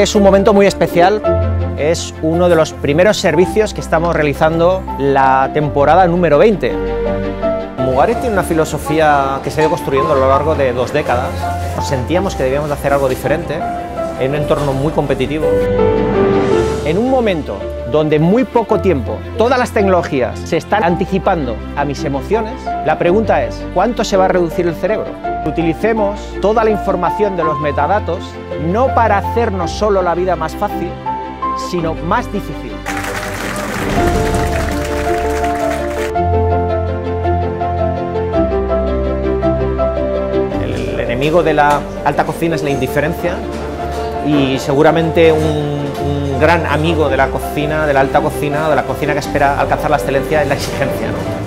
Es un momento muy especial, es uno de los primeros servicios que estamos realizando la temporada número 20. Mugaritz tiene una filosofía que se ha ido construyendo a lo largo de 2 décadas. Nos sentíamos que debíamos de hacer algo diferente en un entorno muy competitivo. En un momento donde en muy poco tiempo todas las tecnologías se están anticipando a mis emociones, la pregunta es, ¿cuánto se va a reducir el cerebro? Utilicemos toda la información de los metadatos no para hacernos solo la vida más fácil, sino más difícil. El enemigo de la alta cocina es la indiferencia y seguramente un gran amigo de la alta cocina, de la cocina que espera alcanzar la excelencia, es la exigencia, ¿no?